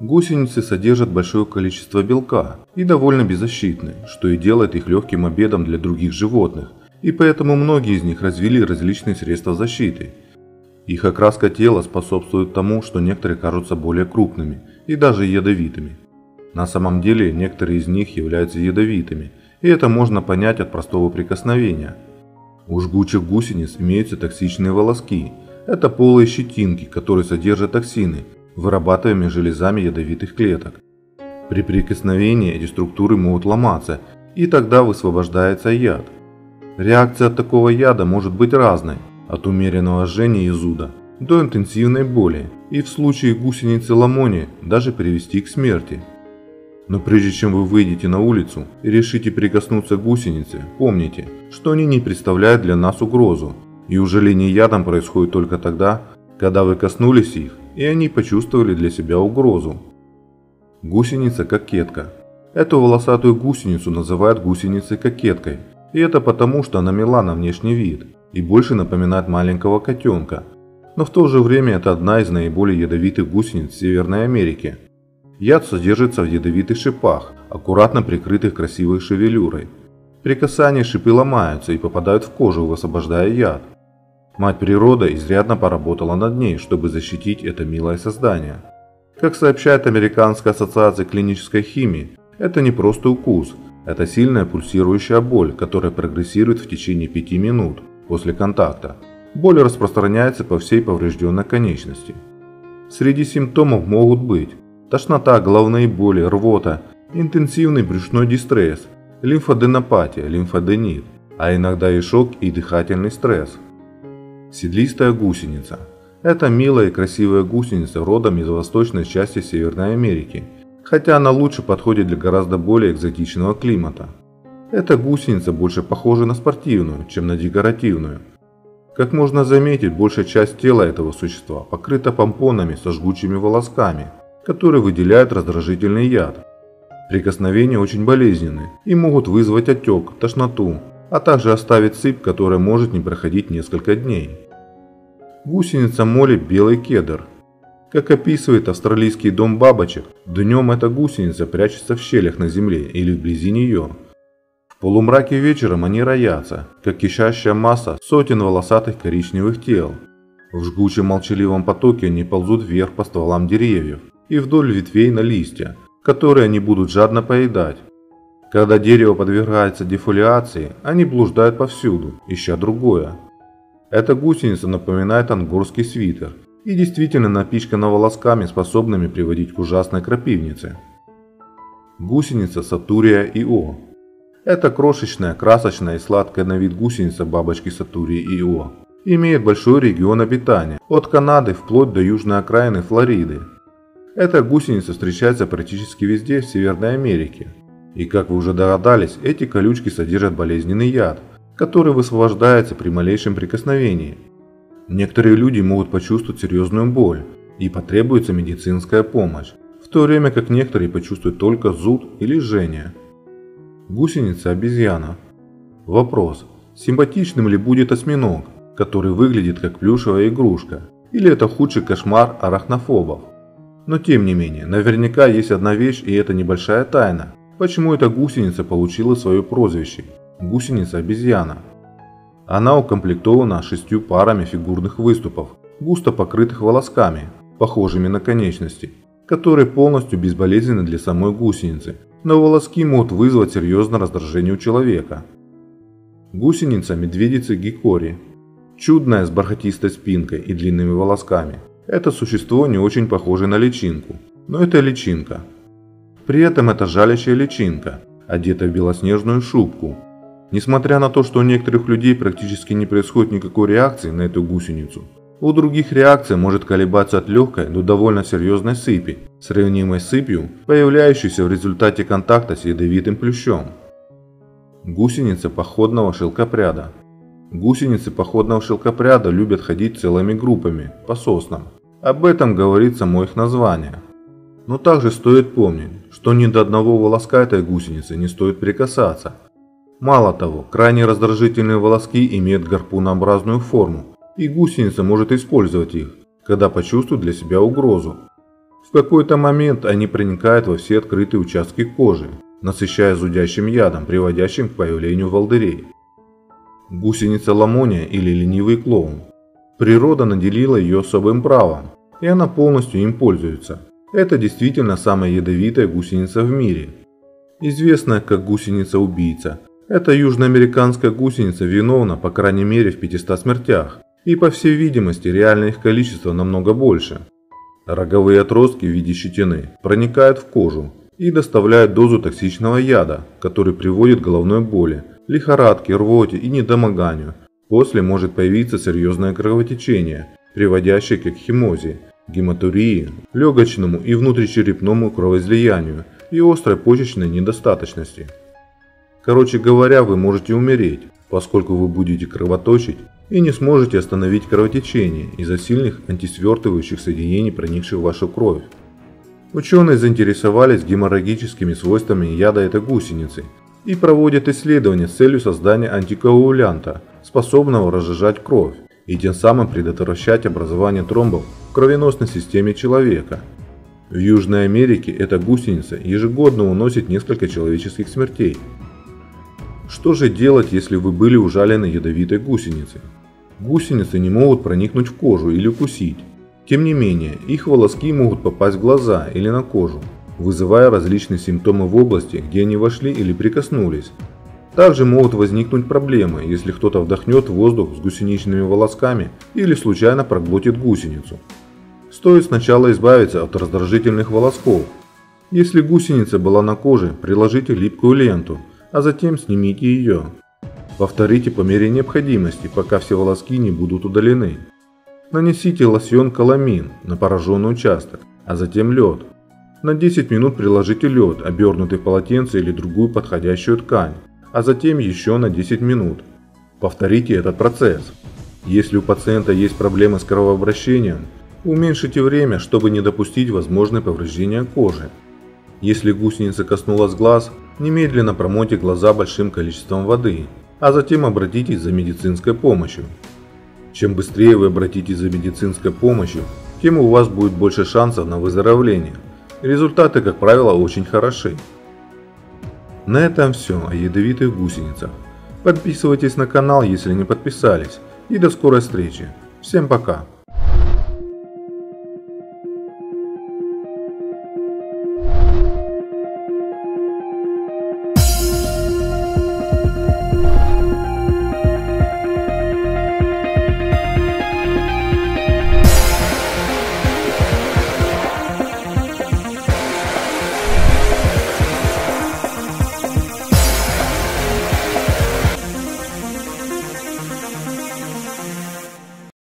Гусеницы содержат большое количество белка и довольно беззащитны, что и делает их легким обедом для других животных, и поэтому многие из них развили различные средства защиты. Их окраска тела способствует тому, что некоторые кажутся более крупными и даже ядовитыми. На самом деле некоторые из них являются ядовитыми, и это можно понять от простого прикосновения. У жгучих гусениц имеются токсичные волоски. Это полые щетинки, которые содержат токсины, вырабатываемые железами ядовитых клеток. При прикосновении эти структуры могут ломаться, и тогда высвобождается яд. Реакция от такого яда может быть разной, от умеренного жжения и зуда до интенсивной боли, и в случае гусеницы лономии даже привести к смерти. Но прежде чем вы выйдете на улицу и решите прикоснуться к гусенице, помните, что они не представляют для нас угрозу, и ужаление ядом происходит только тогда, когда вы коснулись их, и они почувствовали для себя угрозу. Гусеница-кокетка. Эту волосатую гусеницу называют гусеницей-кокеткой, и это потому, что она мила на внешний вид и больше напоминает маленького котенка, но в то же время это одна из наиболее ядовитых гусениц Северной Америки. Яд содержится в ядовитых шипах, аккуратно прикрытых красивой шевелюрой. При касании шипы ломаются и попадают в кожу, высвобождая яд. Мать природа изрядно поработала над ней, чтобы защитить это милое создание. Как сообщает Американская ассоциация клинической химии, это не просто укус, это сильная пульсирующая боль, которая прогрессирует в течение 5 минут после контакта. Боль распространяется по всей поврежденной конечности. Среди симптомов могут быть тошнота, головные боли, рвота, интенсивный брюшной дистресс, лимфаденопатия, лимфаденит, а иногда и шок и дыхательный стресс. Седлистая гусеница. Это милая и красивая гусеница родом из восточной части Северной Америки, хотя она лучше подходит для гораздо более экзотичного климата. Эта гусеница больше похожа на спортивную, чем на декоративную. Как можно заметить, большая часть тела этого существа покрыта помпонами со жгучими волосками, которые выделяют раздражительный яд. Прикосновения очень болезненны и могут вызвать отек, тошноту, а также оставить сыпь, которая может не проходить несколько дней. Гусеница моли белый кедр. Как описывает австралийский дом бабочек, днем эта гусеница прячется в щелях на земле или вблизи нее. В полумраке вечером они роятся, как кишащая масса сотен волосатых коричневых тел. В жгучем молчаливом потоке они ползут вверх по стволам деревьев и вдоль ветвей на листья, которые они будут жадно поедать. Когда дерево подвергается дефолиации, они блуждают повсюду, ища другое. Эта гусеница напоминает ангорский свитер и действительно напичкана волосками, способными приводить к ужасной крапивнице. Гусеница Сатурия-Ио. Это крошечная, красочная и сладкая на вид гусеница бабочки Сатурии-Ио. Имеет большой регион обитания, от Канады вплоть до южной окраины Флориды. Эта гусеница встречается практически везде в Северной Америке. И как вы уже догадались, эти колючки содержат болезненный яд, который высвобождается при малейшем прикосновении. Некоторые люди могут почувствовать серьезную боль и потребуется медицинская помощь, в то время как некоторые почувствуют только зуд или жжение. Гусеница-обезьяна. Вопрос: симпатичным ли будет осьминог, который выглядит как плюшевая игрушка, или это худший кошмар арахнофобов? Но тем не менее, наверняка есть одна вещь, и это небольшая тайна. Почему эта гусеница получила свое прозвище – гусеница-обезьяна? Она укомплектована 6 парами фигурных выступов, густо покрытых волосками, похожими на конечности, которые полностью безболезненны для самой гусеницы, но волоски могут вызвать серьезное раздражение у человека. Гусеница медведицы гикори. Чудная, с бархатистой спинкой и длинными волосками. Это существо не очень похоже на личинку, но это личинка. При этом это жалящая личинка, одетая в белоснежную шубку. Несмотря на то, что у некоторых людей практически не происходит никакой реакции на эту гусеницу, у других реакция может колебаться от легкой до довольно серьезной сыпи, сравнимой с сыпью, появляющейся в результате контакта с ядовитым плющом. Гусеница походного шелкопряда. Гусеницы походного шелкопряда любят ходить целыми группами, по соснам. Об этом говорит само их название. Но также стоит помнить, что ни до одного волоска этой гусеницы не стоит прикасаться. Мало того, крайне раздражительные волоски имеют гарпунообразную форму, и гусеница может использовать их, когда почувствует для себя угрозу. В какой-то момент они проникают во все открытые участки кожи, насыщая зудящим ядом, приводящим к появлению волдырей. Гусеница лономия или ленивый клоун. Природа наделила ее особым правом, и она полностью им пользуется. Это действительно самая ядовитая гусеница в мире. Известная как гусеница-убийца, эта южноамериканская гусеница виновна по крайней мере в 500 смертях, и по всей видимости реальное их количество намного больше. Роговые отростки в виде щетины проникают в кожу и доставляют дозу токсичного яда, который приводит к головной боли, лихорадке, рвоте и недомоганию. После может появиться серьезное кровотечение, приводящее к экхимозе, гематурии, легочному и внутричерепному кровоизлиянию и острой почечной недостаточности. Короче говоря, вы можете умереть, поскольку вы будете кровоточить и не сможете остановить кровотечение из-за сильных антисвертывающих соединений, проникших в вашу кровь. Ученые заинтересовались геморрагическими свойствами яда этой гусеницы и проводят исследования с целью создания антикоагулянта, способного разжижать кровь и тем самым предотвращать образование тромбов в кровеносной системе человека. В Южной Америке эта гусеница ежегодно уносит несколько человеческих смертей. Что же делать, если вы были ужалены ядовитой гусеницей? Гусеницы не могут проникнуть в кожу или укусить. Тем не менее, их волоски могут попасть в глаза или на кожу, вызывая различные симптомы в области, где они вошли или прикоснулись. Также могут возникнуть проблемы, если кто-то вдохнет воздух с гусеничными волосками или случайно проглотит гусеницу. Стоит сначала избавиться от раздражительных волосков. Если гусеница была на коже, приложите липкую ленту, а затем снимите ее. Повторите по мере необходимости, пока все волоски не будут удалены. Нанесите лосьон каламин на пораженный участок, а затем лед. На 10 минут приложите лед, обернутый в полотенце или другую подходящую ткань, а затем еще на 10 минут. Повторите этот процесс. Если у пациента есть проблемы с кровообращением, уменьшите время, чтобы не допустить возможные повреждения кожи. Если гусеница коснулась глаз, немедленно промойте глаза большим количеством воды, а затем обратитесь за медицинской помощью. Чем быстрее вы обратитесь за медицинской помощью, тем у вас будет больше шансов на выздоровление. Результаты, как правило, очень хороши. На этом все о ядовитых гусеницах. Подписывайтесь на канал, если не подписались. И до скорой встречи. Всем пока.